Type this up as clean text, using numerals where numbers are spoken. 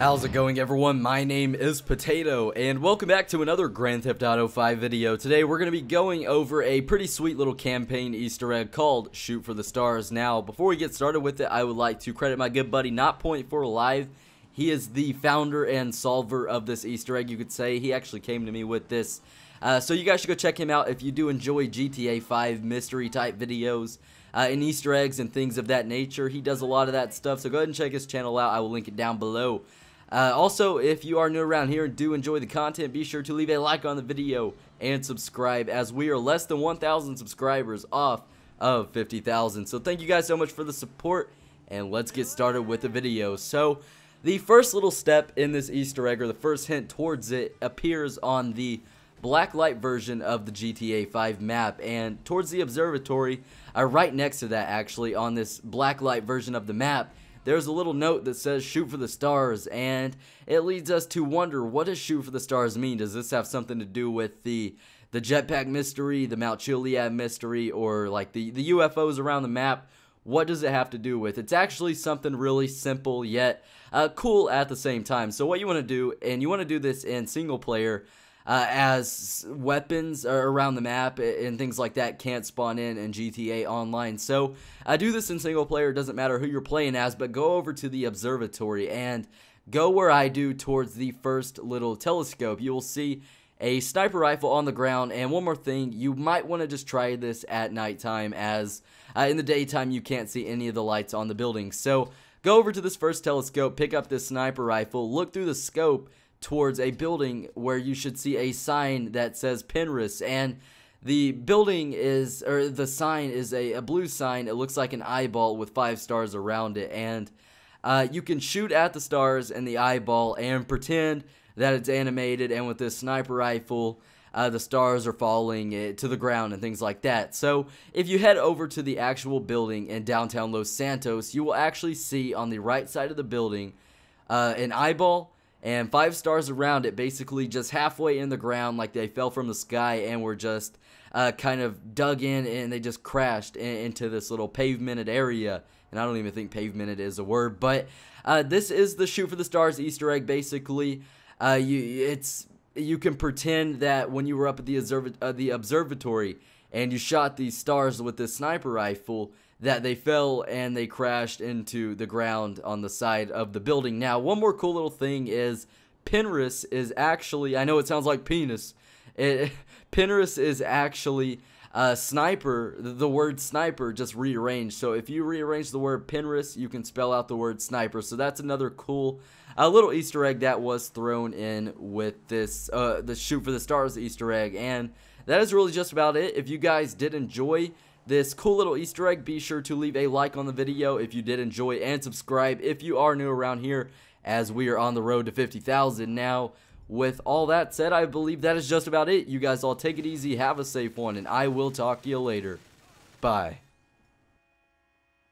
How's it going, everyone? My name is Potato, and welcome back to another Grand Theft Auto 5 video. Today we're going to be going over a pretty sweet little campaign Easter egg called Shoot for the Stars. Now, before we get started with it, I would like to credit my good buddy NotPoint4Live. He is the founder and solver of this Easter egg, you could say. He actually came to me with this. So you guys should go check him out if you do enjoy GTA 5 mystery type videos and Easter eggs and things of that nature. He does a lot of that stuff, so go ahead and check his channel out. I will link it down below. Also, if you are new around here and do enjoy the content, be sure to leave a like on the video and subscribe, as we are less than 1,000 subscribers off of 50,000. So thank you guys so much for the support, and let's get started with the video. So the first little step in this Easter egg, or the first hint towards it, appears on the blacklight version of the GTA 5 map, and towards the observatory, right next to that actually, on this blacklight version of the map, there's a little note that says Shoot for the Stars, and it leads us to wonder, what does Shoot for the Stars mean? Does this have something to do with the jetpack mystery, the Mount Chiliad mystery, or like the UFOs around the map? What does it have to do with? It's actually something really simple yet cool at the same time. So what you want to do, and you want to do this in single player, as weapons around the map and things like that can't spawn in GTA Online. So I do this in single player. It doesn't matter who you're playing as, but go over to the observatory and go where I do towards the first little telescope. You will see a sniper rifle on the ground. And one more thing, you might want to just try this at nighttime, as in the daytime you can't see any of the lights on the building. So go over to this first telescope, pick up this sniper rifle, look through the scope towards a building where you should see a sign that says Penris, and the building is, or the sign is a blue sign. It looks like an eyeball with 5 stars around it, and you can shoot at the stars and the eyeball and pretend that it's animated, and with this sniper rifle the stars are falling to the ground and things like that. So if you head over to the actual building in downtown Los Santos, you will actually see on the right side of the building an eyeball and 5 stars around it, basically just halfway in the ground, like they fell from the sky and were just kind of dug in, and they just crashed into this little pavemented area. And I don't even think pavemented is a word, but this is the Shoot for the Stars Easter egg. Basically, you can pretend that when you were up at the observatory and you shot these stars with this sniper rifle, that they fell and they crashed into the ground on the side of the building. Now, one more cool little thing is Penris is actually, I know it sounds like penis, Penris is actually sniper, the word sniper just rearranged. So if you rearrange the word Penris, you can spell out the word sniper. So that's another cool little Easter egg that was thrown in with this the Shoot for the Stars Easter egg. And that is really just about it. If you guys did enjoy this cool little Easter egg, be sure to leave a like on the video if you did enjoy, and subscribe if you are new around here, as we are on the road to 50,000. Now, with all that said, I believe that is just about it. You guys all take it easy, have a safe one, and I will talk to you later. Bye.